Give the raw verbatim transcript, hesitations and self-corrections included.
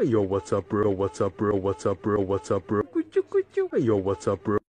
Hey yo, what's up, bro? What's up, bro? What's up, bro? What's up, bro? Hey yo, what's up, bro?